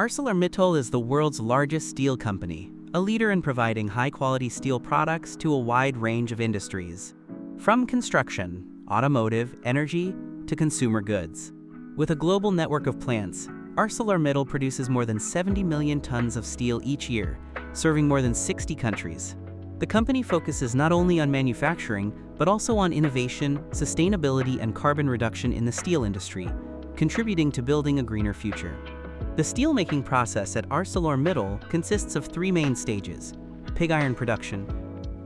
ArcelorMittal is the world's largest steel company, a leader in providing high-quality steel products to a wide range of industries, from construction, automotive, energy, to consumer goods. With a global network of plants, ArcelorMittal produces more than 70 million tons of steel each year, serving more than 60 countries. The company focuses not only on manufacturing, but also on innovation, sustainability, and carbon reduction in the steel industry, contributing to building a greener future. The steelmaking process at ArcelorMittal consists of three main stages: pig iron production,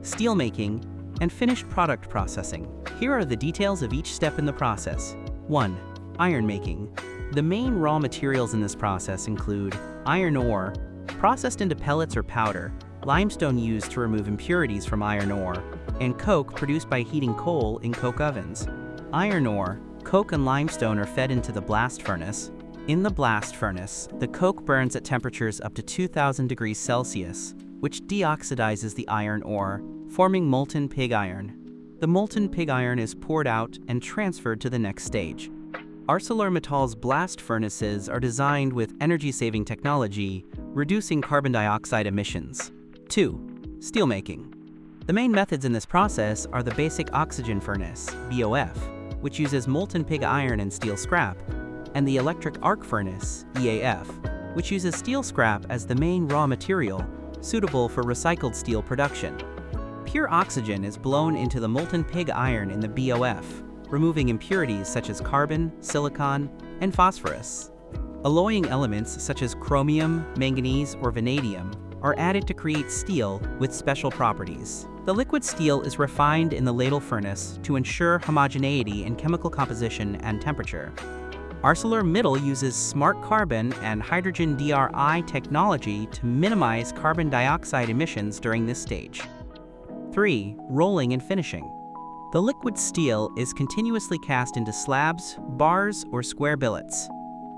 steelmaking, and finished product processing. Here are the details of each step in the process. 1. Iron making. The main raw materials in this process include iron ore, processed into pellets or powder, limestone used to remove impurities from iron ore, and coke produced by heating coal in coke ovens. Iron ore, coke, and limestone are fed into the blast furnace. In the blast furnace, the coke burns at temperatures up to 2,000 degrees Celsius, which deoxidizes the iron ore, forming molten pig iron. The molten pig iron is poured out and transferred to the next stage. ArcelorMittal's blast furnaces are designed with energy-saving technology, reducing carbon dioxide emissions. 2. Steelmaking. The main methods in this process are the basic oxygen furnace, BOF, which uses molten pig iron and steel scrap, and the electric arc furnace, EAF, which uses steel scrap as the main raw material, suitable for recycled steel production. Pure oxygen is blown into the molten pig iron in the BOF, removing impurities such as carbon, silicon, and phosphorus. Alloying elements such as chromium, manganese, or vanadium are added to create steel with special properties. The liquid steel is refined in the ladle furnace to ensure homogeneity in chemical composition and temperature. ArcelorMittal uses smart carbon and hydrogen DRI technology to minimize carbon dioxide emissions during this stage. 3. Rolling and finishing. The liquid steel is continuously cast into slabs, bars, or square billets.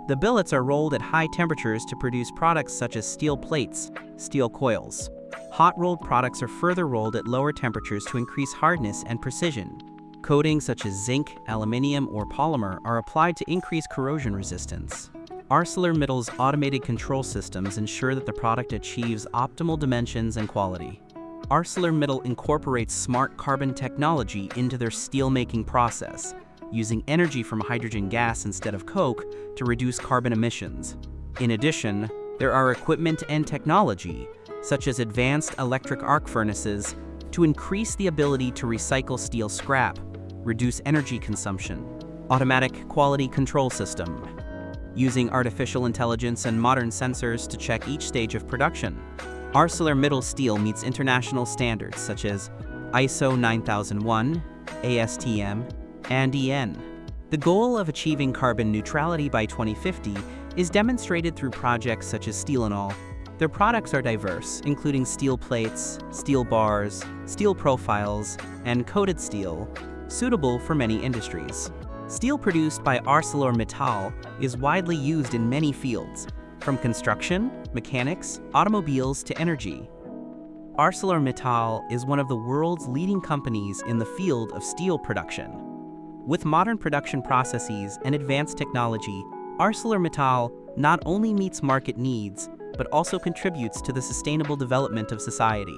The billets are rolled at high temperatures to produce products such as steel plates, steel coils. Hot-rolled products are further rolled at lower temperatures to increase hardness and precision. Coatings such as zinc, aluminium, or polymer are applied to increase corrosion resistance. ArcelorMittal's automated control systems ensure that the product achieves optimal dimensions and quality. ArcelorMittal incorporates smart carbon technology into their steelmaking process, using energy from hydrogen gas instead of coke to reduce carbon emissions. In addition, there are equipment and technology, such as advanced electric arc furnaces, to increase the ability to recycle steel scrap, reduce energy consumption. Automatic quality control system, using artificial intelligence and modern sensors to check each stage of production. ArcelorMittal steel meets international standards such as ISO 9001, ASTM, and EN. The goal of achieving carbon neutrality by 2050 is demonstrated through projects such as Steelanol. Their products are diverse, including steel plates, steel bars, steel profiles, and coated steel, suitable for many industries. Steel produced by ArcelorMittal is widely used in many fields, from construction, mechanics, automobiles to energy. ArcelorMittal is one of the world's leading companies in the field of steel production. With modern production processes and advanced technology, ArcelorMittal not only meets market needs, but also contributes to the sustainable development of society.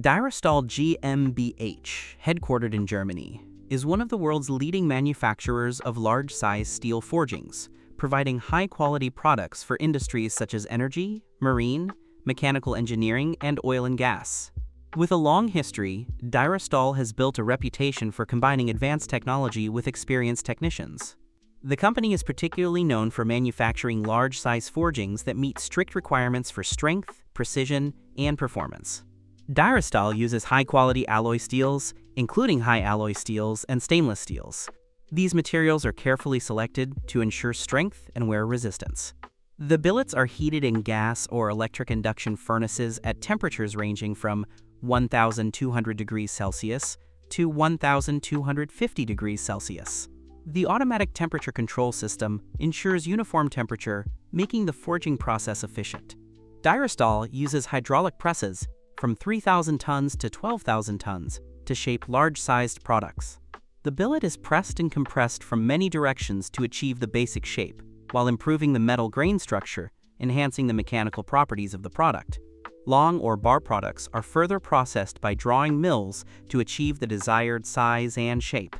Dirostahl GmbH, headquartered in Germany, is one of the world's leading manufacturers of large-size steel forgings, providing high-quality products for industries such as energy, marine, mechanical engineering, and oil and gas. With a long history, Dirostahl has built a reputation for combining advanced technology with experienced technicians. The company is particularly known for manufacturing large-size forgings that meet strict requirements for strength, precision, and performance. Dirostahl uses high-quality alloy steels, including high alloy steels and stainless steels. These materials are carefully selected to ensure strength and wear resistance. The billets are heated in gas or electric induction furnaces at temperatures ranging from 1,200 degrees Celsius to 1,250 degrees Celsius. The automatic temperature control system ensures uniform temperature, making the forging process efficient. Dirostahl uses hydraulic presses from 3,000 tons to 12,000 tons to shape large-sized products. The billet is pressed and compressed from many directions to achieve the basic shape, while improving the metal grain structure, enhancing the mechanical properties of the product. Long or bar products are further processed by drawing mills to achieve the desired size and shape.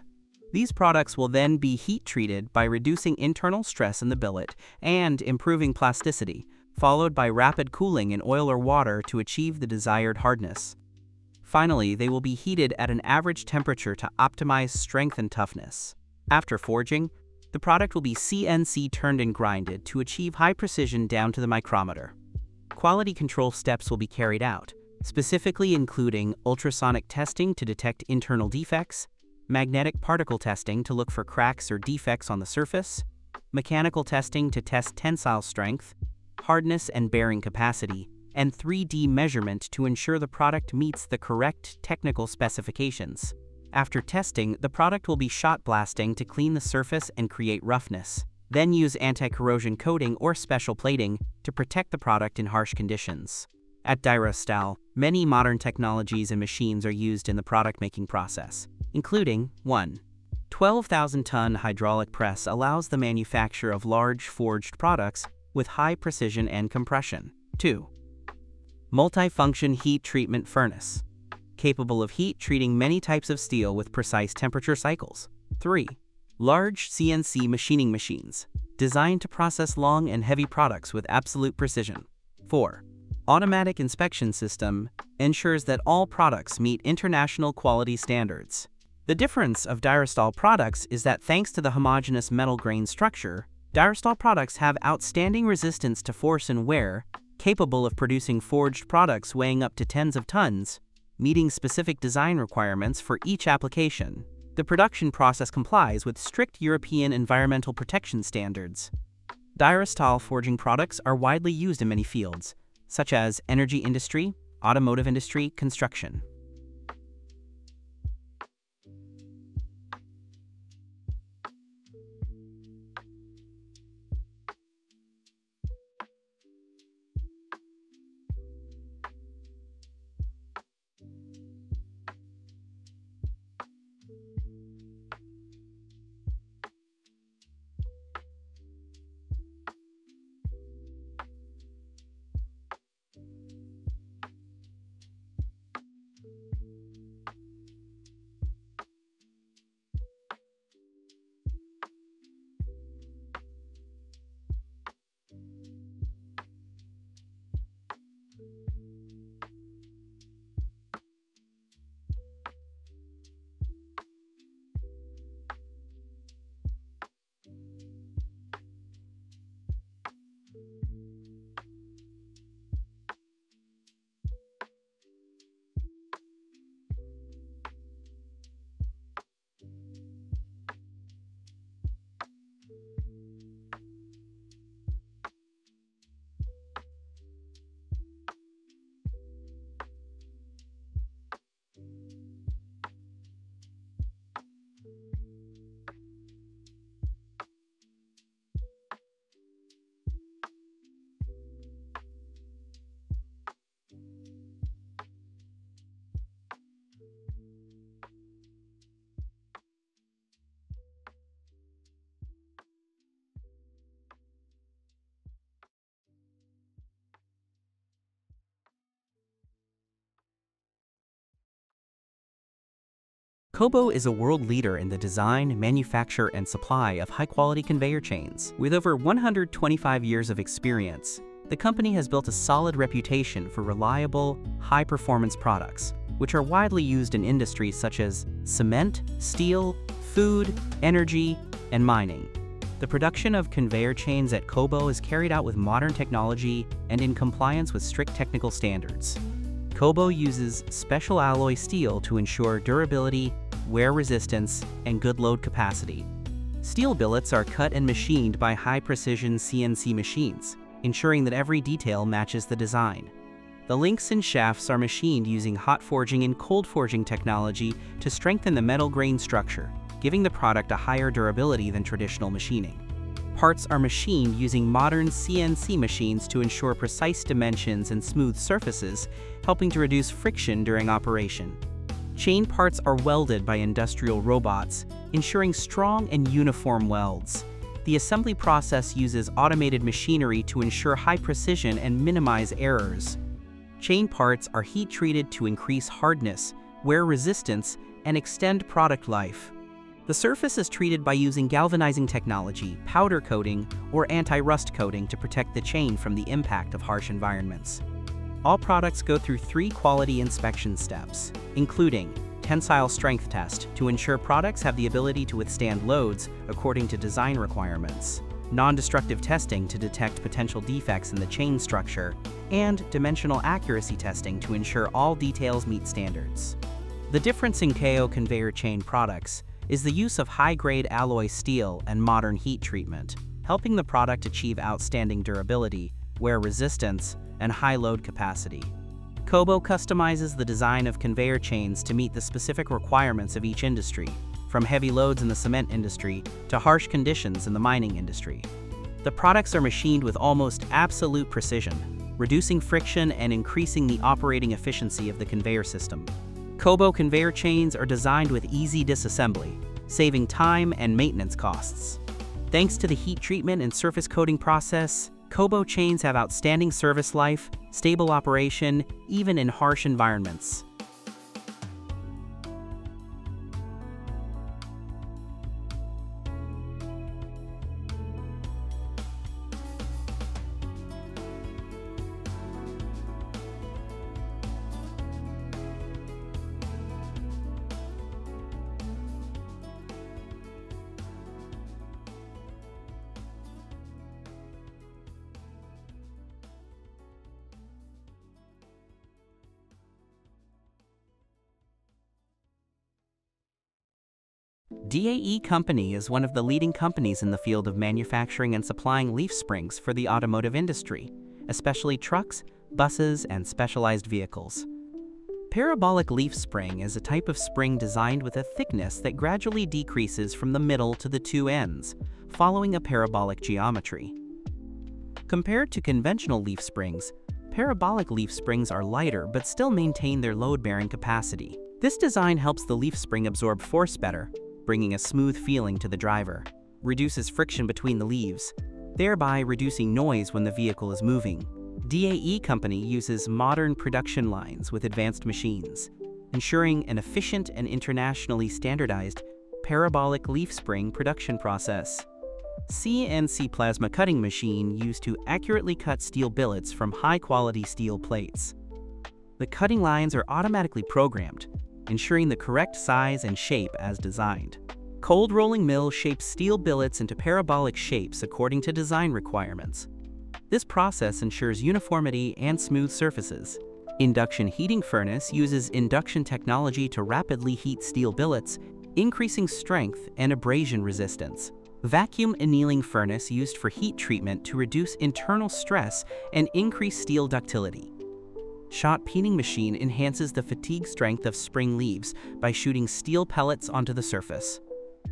These products will then be heat-treated by reducing internal stress in the billet and improving plasticity, followed by rapid cooling in oil or water to achieve the desired hardness. Finally, they will be heated at an average temperature to optimize strength and toughness. After forging, the product will be CNC turned and grinded to achieve high precision down to the micrometer. Quality control steps will be carried out, specifically including ultrasonic testing to detect internal defects, magnetic particle testing to look for cracks or defects on the surface, mechanical testing to test tensile strength, hardness and bearing capacity, and 3D measurement to ensure the product meets the correct technical specifications. After testing, the product will be shot blasting to clean the surface and create roughness, then use anti-corrosion coating or special plating to protect the product in harsh conditions. At Dirostahl, many modern technologies and machines are used in the product-making process, including 1. 12,000-ton hydraulic press allows the manufacture of large forged products with high precision and compression. 2. Multifunction heat treatment furnace, capable of heat treating many types of steel with precise temperature cycles. 3. Large CNC machining machines, designed to process long and heavy products with absolute precision. 4. Automatic inspection system ensures that all products meet international quality standards. The difference of Dirostahl products is that thanks to the homogeneous metal grain structure, Dirostahl products have outstanding resistance to force and wear, capable of producing forged products weighing up to tens of tons, meeting specific design requirements for each application. The production process complies with strict European environmental protection standards. Dirostahl forging products are widely used in many fields, such as energy industry, automotive industry, construction. Kobo is a world leader in the design, manufacture, and supply of high-quality conveyor chains. With over 125 years of experience, the company has built a solid reputation for reliable, high-performance products, which are widely used in industries such as cement, steel, food, energy, and mining. The production of conveyor chains at Kobo is carried out with modern technology and in compliance with strict technical standards. Kobo uses special alloy steel to ensure durability, wear resistance, and good load capacity. Steel billets are cut and machined by high-precision CNC machines, ensuring that every detail matches the design. The links and shafts are machined using hot forging and cold forging technology to strengthen the metal grain structure, giving the product a higher durability than traditional machining. Parts are machined using modern CNC machines to ensure precise dimensions and smooth surfaces, helping to reduce friction during operation. Chain parts are welded by industrial robots, ensuring strong and uniform welds. The assembly process uses automated machinery to ensure high precision and minimize errors. Chain parts are heat-treated to increase hardness, wear resistance, and extend product life. The surface is treated by using galvanizing technology, powder coating, or anti-rust coating to protect the chain from the impact of harsh environments. All products go through 3 quality inspection steps, including tensile strength test to ensure products have the ability to withstand loads according to design requirements, non-destructive testing to detect potential defects in the chain structure, and dimensional accuracy testing to ensure all details meet standards. The difference in KO conveyor chain products is the use of high-grade alloy steel and modern heat treatment, helping the product achieve outstanding durability, wear resistance, and high load capacity. Kobo customizes the design of conveyor chains to meet the specific requirements of each industry, from heavy loads in the cement industry to harsh conditions in the mining industry. The products are machined with almost absolute precision, reducing friction and increasing the operating efficiency of the conveyor system. Kobo conveyor chains are designed with easy disassembly, saving time and maintenance costs. Thanks to the heat treatment and surface coating process, Kobo chains have outstanding service life, stable operation, even in harsh environments. DAE Company is one of the leading companies in the field of manufacturing and supplying leaf springs for the automotive industry, especially trucks, buses, and specialized vehicles. Parabolic leaf spring is a type of spring designed with a thickness that gradually decreases from the middle to the 2 ends, following a parabolic geometry. Compared to conventional leaf springs, parabolic leaf springs are lighter but still maintain their load-bearing capacity. This design helps the leaf spring absorb force better, bringing a smooth feeling to the driver, reduces friction between the leaves, thereby reducing noise when the vehicle is moving. DAE Company uses modern production lines with advanced machines, ensuring an efficient and internationally standardized parabolic leaf spring production process. CNC plasma cutting machine used to accurately cut steel billets from high-quality steel plates. The cutting lines are automatically programmed, ensuring the correct size and shape as designed. Cold rolling mill shapes steel billets into parabolic shapes according to design requirements. This process ensures uniformity and smooth surfaces. Induction heating furnace uses induction technology to rapidly heat steel billets, increasing strength and abrasion resistance. Vacuum annealing furnace used for heat treatment to reduce internal stress and increase steel ductility. Shot peening machine enhances the fatigue strength of spring leaves by shooting steel pellets onto the surface.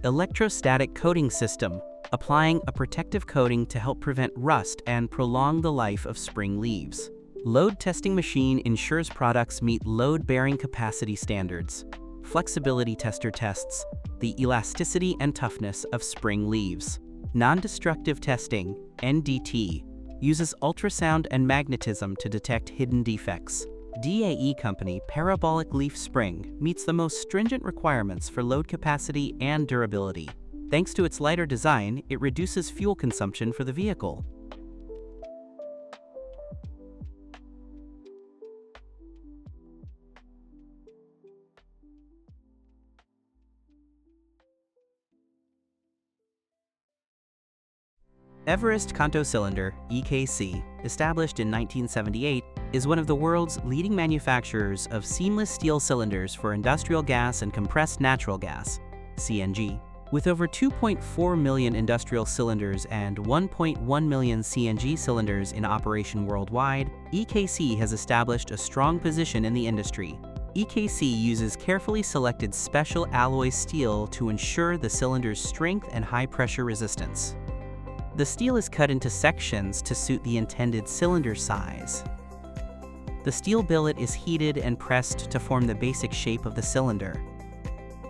Electrostatic coating system, applying a protective coating to help prevent rust and prolong the life of spring leaves. Load testing machine ensures products meet load-bearing capacity standards. Flexibility tester tests the elasticity and toughness of spring leaves. Non-destructive testing, NDT, uses ultrasound and magnetism to detect hidden defects. DAE company parabolic leaf spring meets the most stringent requirements for load capacity and durability. Thanks to its lighter design, it reduces fuel consumption for the vehicle. Everest Kanto Cylinder, EKC, established in 1978, is one of the world's leading manufacturers of seamless steel cylinders for industrial gas and compressed natural gas, CNG. With over 2.4 million industrial cylinders and 1.1 million CNG cylinders in operation worldwide, EKC has established a strong position in the industry. EKC uses carefully selected special alloy steel to ensure the cylinder's strength and high-pressure resistance. The steel is cut into sections to suit the intended cylinder size. The steel billet is heated and pressed to form the basic shape of the cylinder.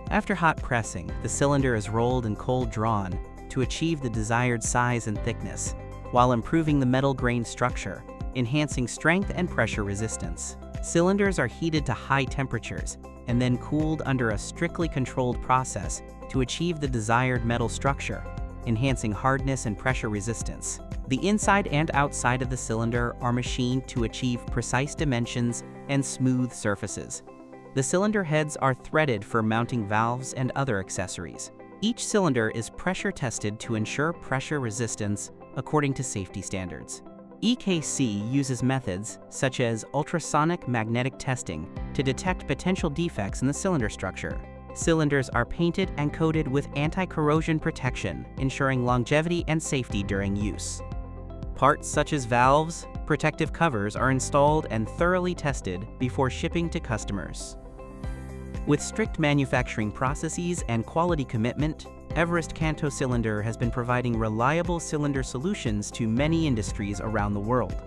After hot pressing, the cylinder is rolled and cold drawn to achieve the desired size and thickness, while improving the metal grain structure, enhancing strength and pressure resistance. Cylinders are heated to high temperatures and then cooled under a strictly controlled process to achieve the desired metal structure, enhancing hardness and pressure resistance. The inside and outside of the cylinder are machined to achieve precise dimensions and smooth surfaces. The cylinder heads are threaded for mounting valves and other accessories. Each cylinder is pressure tested to ensure pressure resistance according to safety standards. EKC uses methods such as ultrasonic magnetic testing to detect potential defects in the cylinder structure. Cylinders are painted and coated with anti-corrosion protection, ensuring longevity and safety during use. Parts such as valves, protective covers are installed and thoroughly tested before shipping to customers. With strict manufacturing processes and quality commitment, Everest Kanto Cylinder has been providing reliable cylinder solutions to many industries around the world.